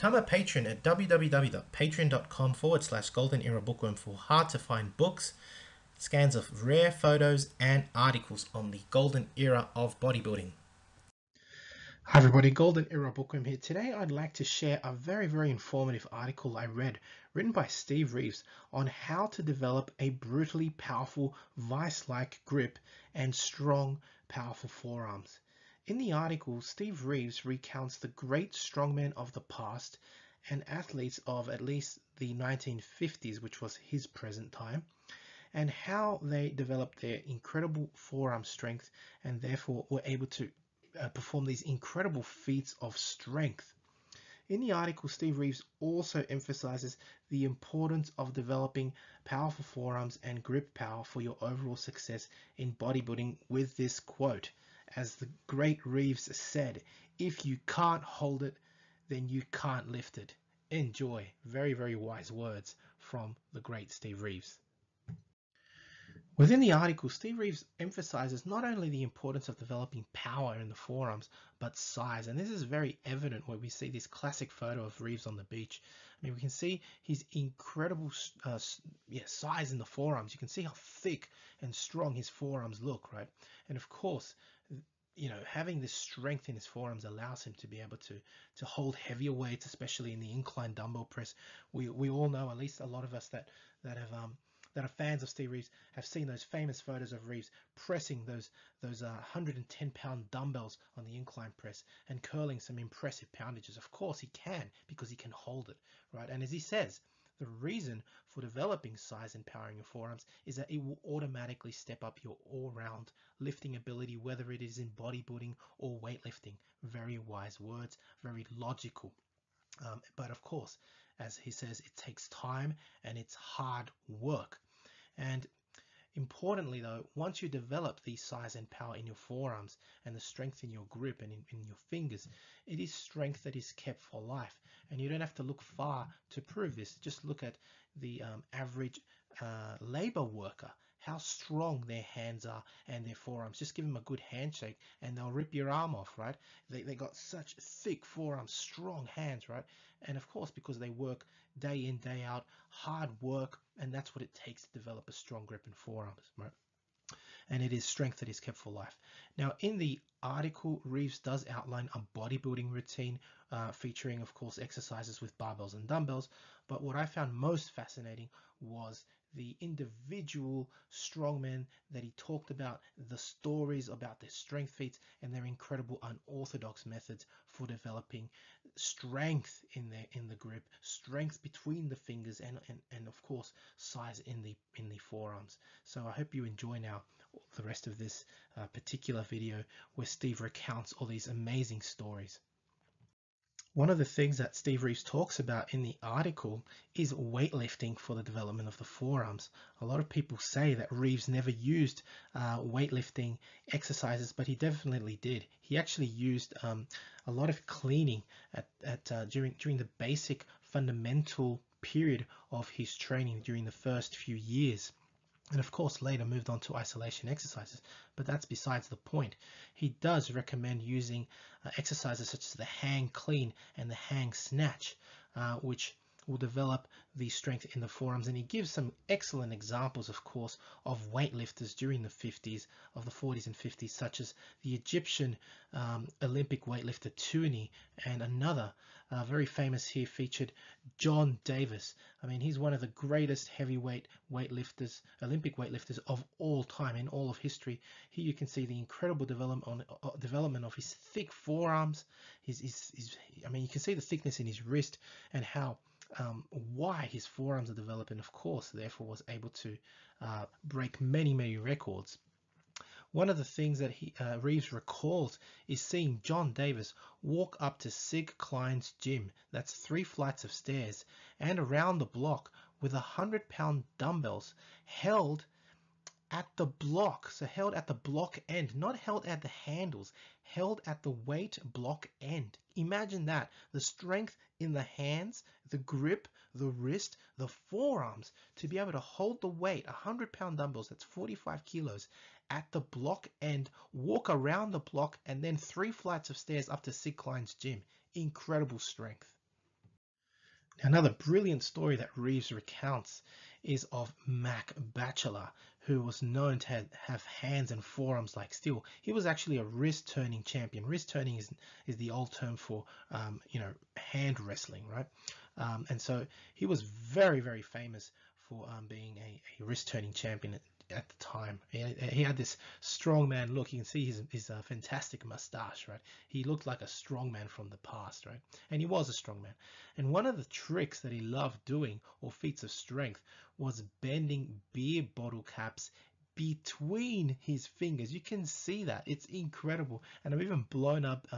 Become a patron at www.patreon.com/golden-era-bookworm for hard-to-find books, scans of rare photos and articles on the golden era of bodybuilding. Hi everybody, Golden Era Bookworm here. Today I'd like to share a very informative article I read, written by Steve Reeves, on how to develop a brutally powerful vice-like grip and strong, powerful forearms. In the article, Steve Reeves recounts the great strongmen of the past and athletes of at least the 1950s, which was his present time, and how they developed their incredible forearm strength and therefore were able to perform these incredible feats of strength. In the article, Steve Reeves also emphasizes the importance of developing powerful forearms and grip power for your overall success in bodybuilding with this quote. As the great Reeves said, if you can't hold it, then you can't lift it. Enjoy. Very wise words from the great Steve Reeves. Within the article, Steve Reeves emphasizes not only the importance of developing power in the forearms, but size. And this is very evident where we see this classic photo of Reeves on the beach. I mean, we can see his incredible size in the forearms. You can see how thick and strong his forearms look, right? And of course, you know, having this strength in his forearms allows him to be able to hold heavier weights, especially in the incline dumbbell press. We all know, at least a lot of us that are fans of Steve Reeves, have seen those famous photos of Reeves pressing those 110-pound dumbbells on the incline press and curling some impressive poundages. Of course he can, because he can hold it, right? And as he says, the reason for developing size and power in your forearms is that it will automatically step up your all-round lifting ability, whether it is in bodybuilding or weightlifting. Very wise words, very logical. But of course, as he says, it takes time and it's hard work. And importantly though, once you develop the size and power in your forearms and the strength in your grip and in your fingers, it is strength that is kept for life. And you don't have to look far to prove this. Just look at the average labor worker, how strong their hands are and their forearms. Just give them a good handshake and they'll rip your arm off, right? They got such thick forearms, strong hands, right? And of course, because they work day in, day out, hard work, and that's what it takes to develop a strong grip and forearms, right? And it is strength that is kept for life. Now, in the article, Reeves does outline a bodybuilding routine featuring, of course, exercises with barbells and dumbbells. But what I found most fascinating was the individual strongmen that he talked about, the stories about their strength feats and their incredible unorthodox methods for developing strength in the grip, strength between the fingers, and of course size in the forearms. So I hope you enjoy now the rest of this particular video where Steve recounts all these amazing stories. One of the things that Steve Reeves talks about in the article is weightlifting for the development of the forearms. A lot of people say that Reeves never used weightlifting exercises, but he definitely did. He actually used a lot of cleaning during the basic fundamental period of his training during the first few years. And of course later moved on to isolation exercises, but that's besides the point. He does recommend using exercises such as the hang clean and the hang snatch, which will develop the strength in the forearms. And he gives some excellent examples, of course, of weightlifters during the 50s, of the 40s and 50s, such as the Egyptian Olympic weightlifter Tooney, and another very famous here featured, John Davis. I mean, he's one of the greatest heavyweight weightlifters, Olympic weightlifters of all time, in all of history. Here you can see the incredible development of his thick forearms. I mean, you can see the thickness in his wrist and how why his forearms are developing, of course, therefore was able to break many records. One of the things that Reeves recalls is seeing John Davis walk up to Sig Klein's gym, that's 3 flights of stairs, and around the block with 100-pound dumbbells held at the block, so held at the block end, not held at the handles, held at the weight block end. Imagine that, the strength in the hands, the grip, the wrist, the forearms, to be able to hold the weight, 100-pound dumbbells, that's 45 kilos, at the block end, walk around the block, and then 3 flights of stairs up to Sig Klein's gym. Incredible strength. Another brilliant story that Reeves recounts is of Mac Batchelor, who was known to have hands and forearms like steel. He was actually a wrist-turning champion. Wrist-turning is the old term for, hand wrestling, right? And so he was very, very famous for being a wrist-turning champion at the time. He had this strongman look. You can see his fantastic mustache, right? He looked like a strongman from the past, right? And he was a strongman. And one of the tricks that he loved doing, or feats of strength, was bending beer bottle caps between his fingers. You can see that. It's incredible. And I've even blown up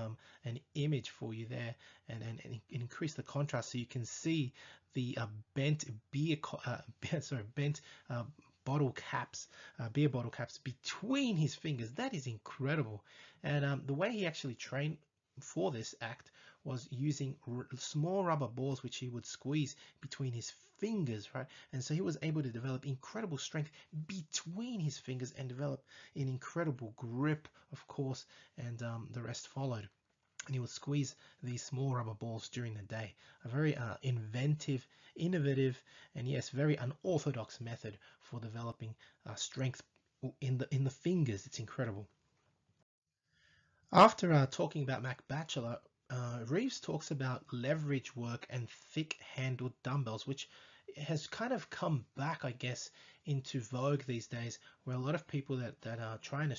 an image for you there and increase the contrast so you can see the beer bottle caps between his fingers. That is incredible. And the way he actually trained for this act was using small rubber balls, which he would squeeze between his fingers, right? And so he was able to develop incredible strength between his fingers and develop an incredible grip, of course, and the rest followed. And he would squeeze these small rubber balls during the day. A very inventive, innovative, and yes, very unorthodox method for developing strength in the fingers. It's incredible. After talking about Mac Batchelor, Reeves talks about leverage work and thick-handled dumbbells, which has kind of come back, I guess, into vogue these days, where a lot of people that are trying to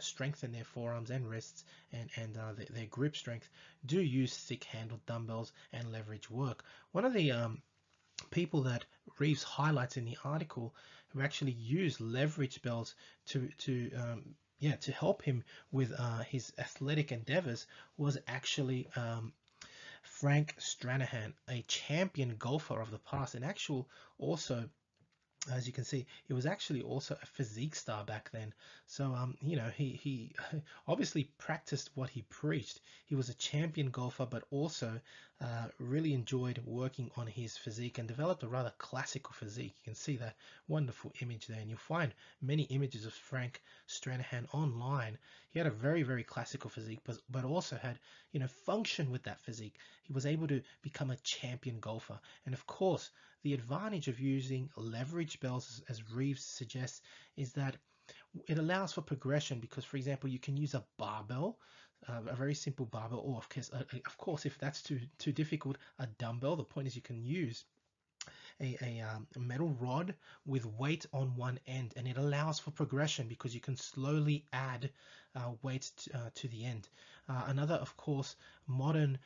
strengthen their forearms and wrists and their grip strength do use thick-handled dumbbells and leverage work. One of the people that Reeves highlights in the article who actually use leverage bells to help him with his athletic endeavors was actually Frank Stranahan, a champion golfer of the past, and also, as you can see, he was actually also a physique star back then. So, he obviously practiced what he preached. He was a champion golfer, but also really enjoyed working on his physique and developed a rather classical physique. You can see that wonderful image there, and you'll find many images of Frank Stranahan online. He had a very, very classical physique, but also had, function with that physique. He was able to become a champion golfer. And of course, the advantage of using leverage bells, as Reeves suggests, is that it allows for progression because, for example, you can use a barbell, a very simple barbell, or of course, if that's too difficult, a dumbbell. The point is you can use a metal rod with weight on one end, and it allows for progression because you can slowly add weight to the end. Another, of course, modern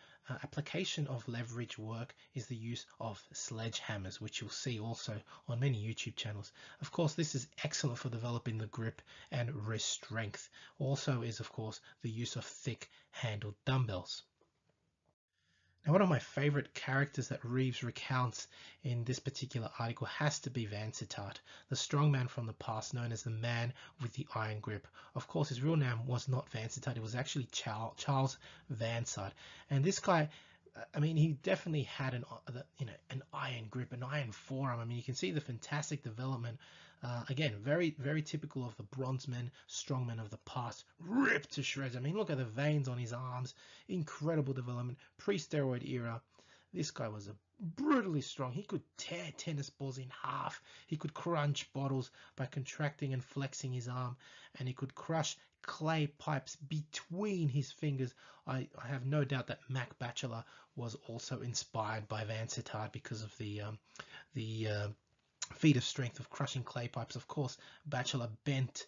application of leverage work is the use of sledgehammers, which you'll see also on many YouTube channels. Of course, this is excellent for developing the grip and wrist strength. Also is, of course, the use of thick-handled dumbbells. Now, one of my favorite characters that Reeves recounts in this particular article has to be Vansittart, the strongman from the past known as the man with the iron grip. Of course, his real name was not Vansittart, it was actually Charles Vansittart. And this guy, I mean, he definitely had an iron grip, an iron forearm. I mean, you can see the fantastic development. Again, very, very typical of the bronze men, strongmen of the past, ripped to shreds. I mean, look at the veins on his arms. Incredible development, pre-steroid era. This guy was brutally strong. He could tear tennis balls in half. He could crunch bottles by contracting and flexing his arm, and he could crush clay pipes between his fingers. I have no doubt that Mac Batchelor was also inspired by Vansittart because of the feat of strength of crushing clay pipes. Of course, Batchelor bent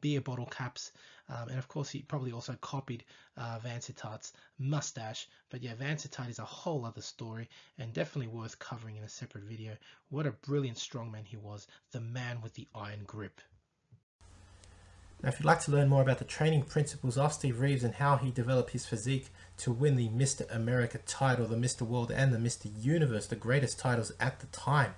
beer bottle caps, and of course he probably also copied Vansittart's mustache. But yeah, Vansittart is a whole other story and definitely worth covering in a separate video. What a brilliant strongman he was, the man with the iron grip. Now, if you'd like to learn more about the training principles of Steve Reeves and how he developed his physique to win the Mr. America title, the Mr. World and the Mr. Universe, the greatest titles at the time,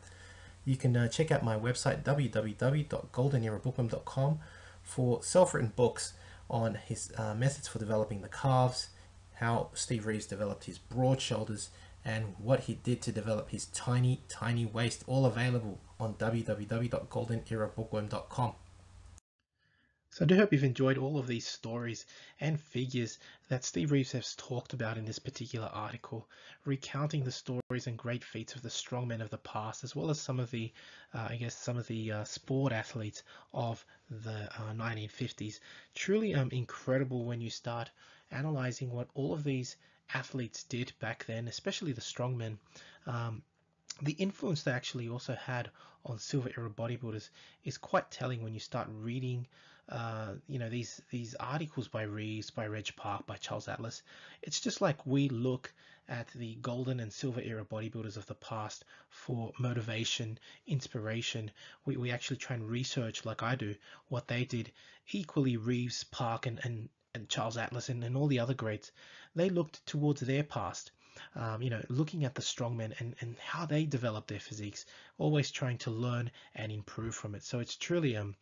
you can check out my website www.goldenerabookworm.com for self-written books on his methods for developing the calves, how Steve Reeves developed his broad shoulders, and what he did to develop his tiny, tiny waist, all available on www.goldenerabookworm.com. So I do hope you've enjoyed all of these stories and figures that Steve Reeves has talked about in this particular article, recounting the stories and great feats of the strongmen of the past, as well as some of the, sport athletes of the 1950s. Truly incredible when you start analyzing what all of these athletes did back then, especially the strongmen. The influence they actually also had on Silver Era bodybuilders is quite telling when you start reading these articles by Reeves, by Reg Park, by Charles Atlas. It's just like we look at the Golden and Silver Era bodybuilders of the past for motivation, inspiration. We actually try and research, like I do, what they did. Equally, Reeves, Park, and Charles Atlas and all the other greats, they looked towards their past, looking at the strongmen and how they developed their physiques, always trying to learn and improve from it. So it's truly a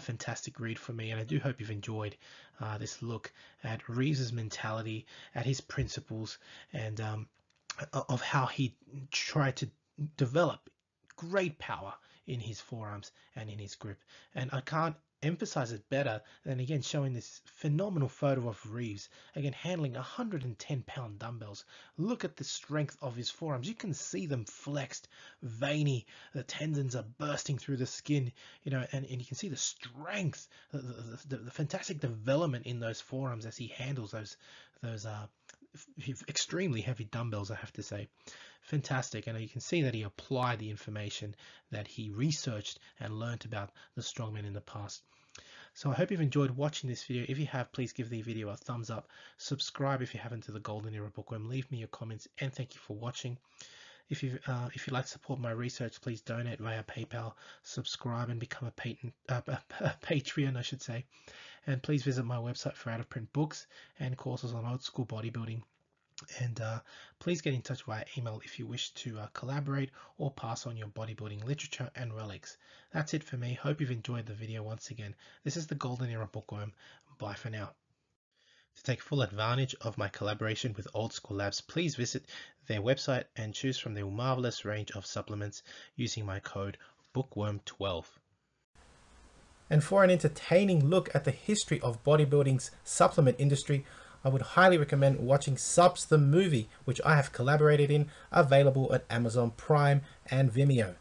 fantastic read for me, and I do hope you've enjoyed this look at Reeves's mentality, at his principles, and of how he tried to develop great power in his forearms and in his grip. And I can't emphasize it better than again showing this phenomenal photo of Reeves again handling 110-pound dumbbells. Look at the strength of his forearms. You can see them flexed, veiny, the tendons are bursting through the skin, and you can see the strength, the fantastic development in those forearms as he handles those extremely heavy dumbbells, I have to say. Fantastic. And you can see that he applied the information that he researched and learned about the strongmen in the past. So I hope you've enjoyed watching this video. If you have, please give the video a thumbs up. Subscribe if you haven't to the Golden Era Bookworm. Leave me your comments, and thank you for watching. If you'd like to support my research, please donate via PayPal, subscribe, and become a Patreon, I should say. And please visit my website for out-of-print books and courses on old school bodybuilding. And please get in touch via email if you wish to collaborate or pass on your bodybuilding literature and relics. That's it for me. Hope you've enjoyed the video once again. This is the Golden Era Bookworm. Bye for now. To take full advantage of my collaboration with Old School Labs, please visit their website and choose from their marvelous range of supplements using my code BOOKWORM12. And for an entertaining look at the history of bodybuilding's supplement industry, I would highly recommend watching Subs the Movie, which I have collaborated in, available at Amazon Prime and Vimeo.